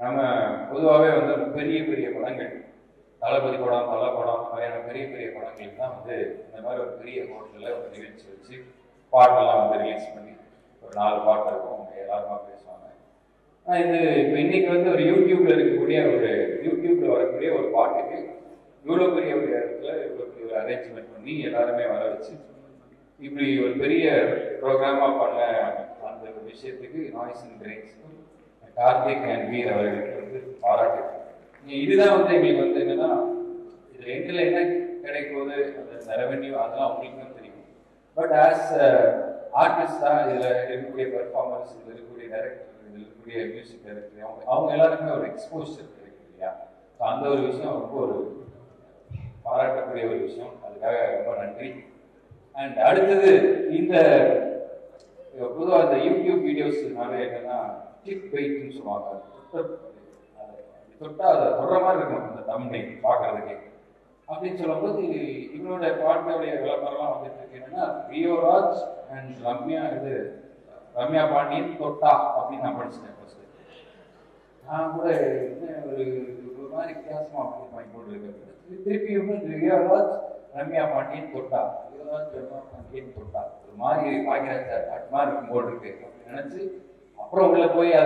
Nama Uduave on the Puri Palangan, Alabudi Padam, Palapadam, and a Puri Palangan, the number of Puri about 11 events, six part along the release money, or an all part of the alarm place on it. And the pending on the YouTube, YouTube or Puri or part of it, Ulopuri of the arrangement money, alarm, if you will a program on the Vishay, noise and grains. Karthik and we are பாராட்டு இதுதான் வந்து உங்களுக்கு வந்து என்னன்னா இது ரெண்டுல என்ன கிடைக்குது அந்த ரெவென்யூ அதெல்லாம் உங்களுக்கு தெரியும் பட் as ஆர்டிஸ்டா இதுல இருக்கக்கூடிய 퍼ஃபார்மன்ஸ் இதுல இருக்கக்கூடிய டைரக்டர் இதுல இருக்கக்கூடிய மியூசிக் டைரக்டர் அவங்க எல்லாருமே ஒரு எக்ஸ்போஷர் கிடைக்குது இல்லையா அந்த ஒரு விஷயம் ரொம்ப ஒரு பாராட்டக்கூடிய ஒரு விஷயம் அதுக்காக ரொம்ப நன்றி and அடுத்து இந்த பொதுவா அந்த YouTube வீடியோஸ் நானே என்னன்னா Keep waiting so long. The thumbnail, partner Rio Raj and Ramya Pandian Tota. Problem boy, so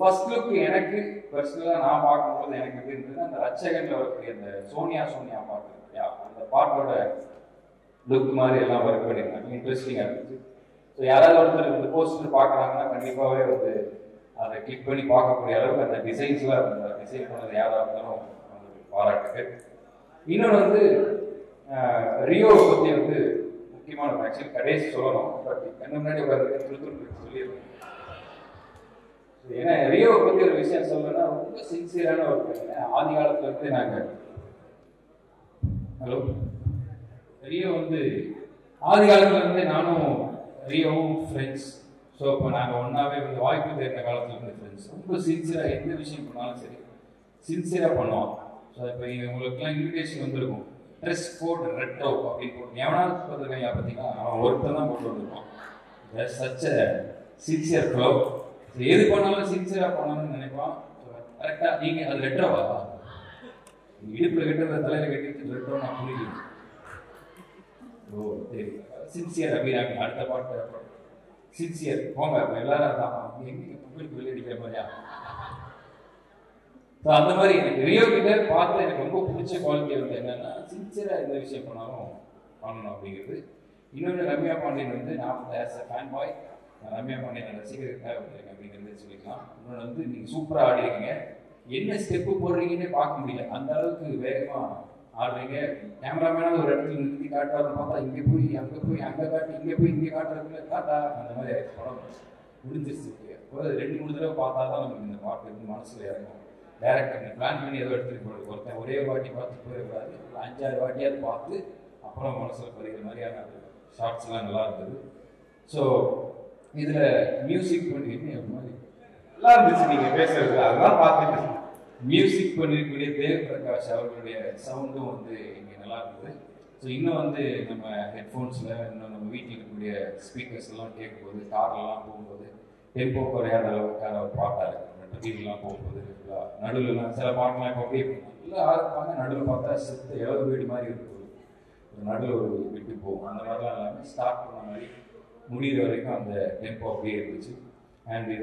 first look, personally, Sonia part. Yeah, the part look very interesting. So the poster part, click the designs Rio actually, today's solo, but I not Rio put your vision solo now, sincere hello? Rio the Nano, Rio friends, so when I'm on my way with the wife with their friends, sincere in the vision sincere upon all. So I will invitation on the room. Dress code red top. That's such a sincere club. So, if you sincere, so, that's why Rio path is a quality of the sincere in the Vishay Panano. Ramya Pandian as a fanboy, Ramya Pandian as a secret type of the company in this week. Super adding a step of pouring in a park meal, under the way of cameraman or red in the cutter, Yanga, director and plan many other things. So, this is music. Music sound. So, you know, headphones, speakers, car, tempo, Nadula, Salapan, my copy, Nadula, set the elevated Mario. Nadula will be people, and the Nadala start from Moody Rorick on the tempo of beer, and with a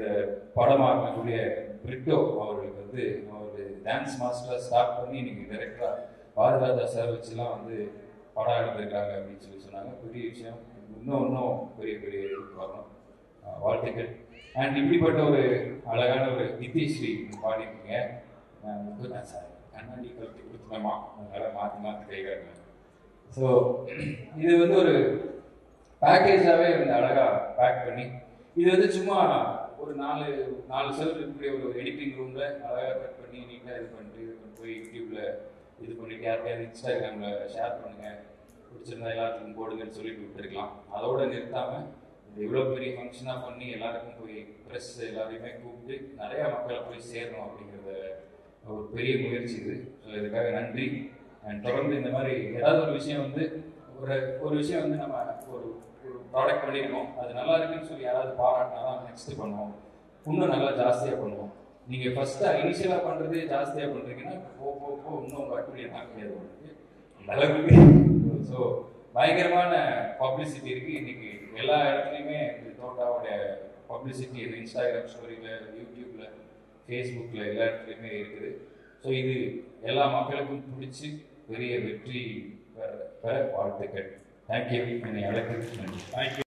Padama could be a Brito or the dance master start from the director, Padra the Savachilla on the Pada the Gaga beach, which no, very problem. And if you have a Nithishri in party, and good answer. And I with my mom, so, this is a package away with Alaga pack penny. This is a chuma or editing room, Alaga penny, YouTube, development function of only press and தொடர்ந்து இந்த மாதிரி ஏதாவது ஒரு விஷயம் வந்து ஒரு விஷயம் வந்து நம்ம ஒரு ப்ராடக்ட் பண்ணிரோம் அது நல்லா இருக்குன்னு சொல்லி யாராவது பாராட்டினா தான் நெக்ஸ்ட் பண்ணுவோம் இன்னும் நல்லா ஜாஸ்தியாக பண்ணுவோம். நீங்கள் ஃபஸ்ட்டாக இனிஷியலாக பண்ணுறது ஜாஸ்தியாக பண்ணுறீங்கன்னா போ போ போ இன்னும் உங்கள் ஆக்டிவிட்டியை தாக்க முடியாது உங்களுக்கு அளவுக்கு. ஸோ பயங்கரமான பப்ளிசிட்டி இருக்குது இன்றைக்கி எல்லா இடத்துலையுமே. இந்த தோட்டாவோட பப்ளிசிட்டி இந்த இன்ஸ்டாகிராம் ஸ்டோரியில், யூடியூப்பில், ஃபேஸ்புக்கில் எல்லா இடத்துலையுமே இருக்குது. ஸோ இது எல்லா மக்களுக்கும் பிடிச்சி பெரிய வெற்றி பெற வாழ்த்துக்கள். தேங்க்யூ. என்னை அழைக்கிறதுக்கு நன்றி. தேங்க்யூ.